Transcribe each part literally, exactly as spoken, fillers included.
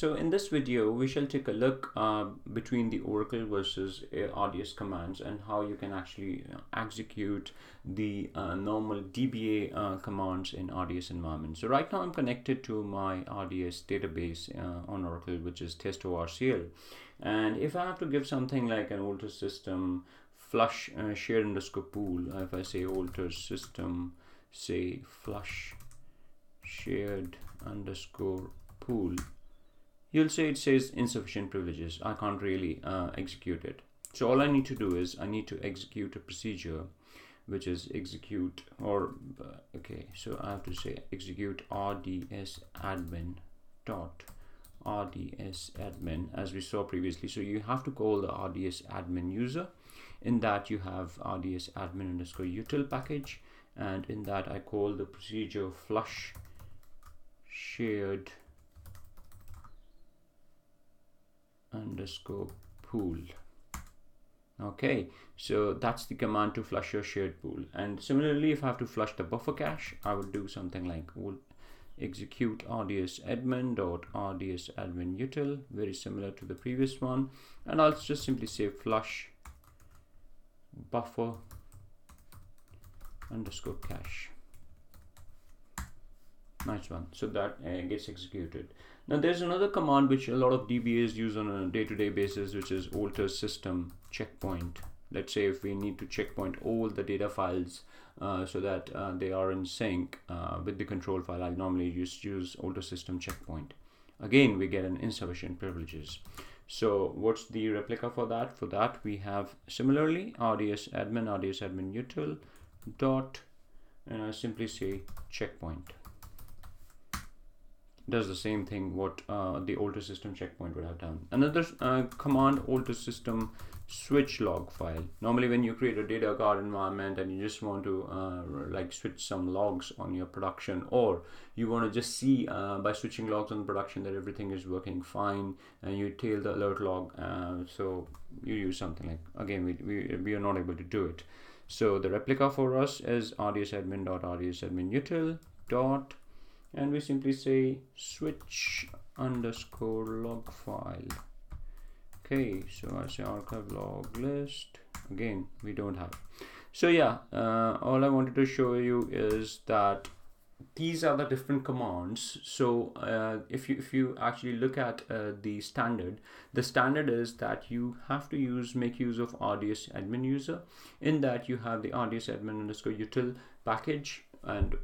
So in this video, we shall take a look uh, between the Oracle versus R D S commands and how you can actually execute the uh, normal D B A uh, commands in R D S environment. So right now I'm connected to my R D S database uh, on Oracle, which is TestORCL. And if I have to give something like an alter system flush uh, share underscore pool, if I say alter system, say flush shared underscore pool, you'll say it says insufficient privileges. I can't really uh, execute it. So all I need to do is I need to execute a procedure, which is execute or okay. So I have to say execute R D S admin dot R D S admin as we saw previously. So you have to call the R D S admin user. In that you have R D S admin underscore util package, and in that I call the procedure flush shared underscore pool. Okay, so that's the command to flush your shared pool. And similarly, if I have to flush the buffer cache, I would do something like execute R D S admin dot R D S admin util, very similar to the previous one, and I'll just simply say flush buffer underscore cache. Nice one. So that uh, gets executed. Now there's another command which a lot of D B As use on a day-to-day basis, which is alter system checkpoint. Let's say if we need to checkpoint all the data files uh, so that uh, they are in sync uh, with the control file, I'll normally just use alter system checkpoint. Again, we get an insufficient privileges. So what's the replica for that? For that we have similarly R D S admin, R D S admin util dot, and I simply say checkpoint. Does the same thing what uh, the alter system checkpoint would have done. Another uh, command, alter system switch log file. Normally when you create a data guard environment and you just want to uh, like switch some logs on your production, or you want to just see uh, by switching logs on production that everything is working fine, and you tail the alert log, uh, so you use something like, again, we, we, we are not able to do it. So the replica for us is R D S admin dot R D S admin util dot, and we simply say switch underscore log file. Okay, so I say archive log list. Again, we don't have. So yeah, uh, all I wanted to show you is that these are the different commands. So uh, if you if you actually look at uh, the standard, the standard is that you have to use make use of R D S admin user. In that you have the R D S admin underscore util package, and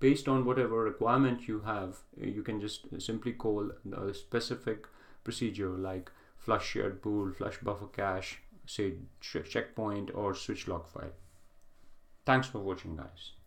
based on whatever requirement you have, you can just simply call a specific procedure like flush shared pool, flush buffer cache, say checkpoint or switch log file. Thanks for watching, guys.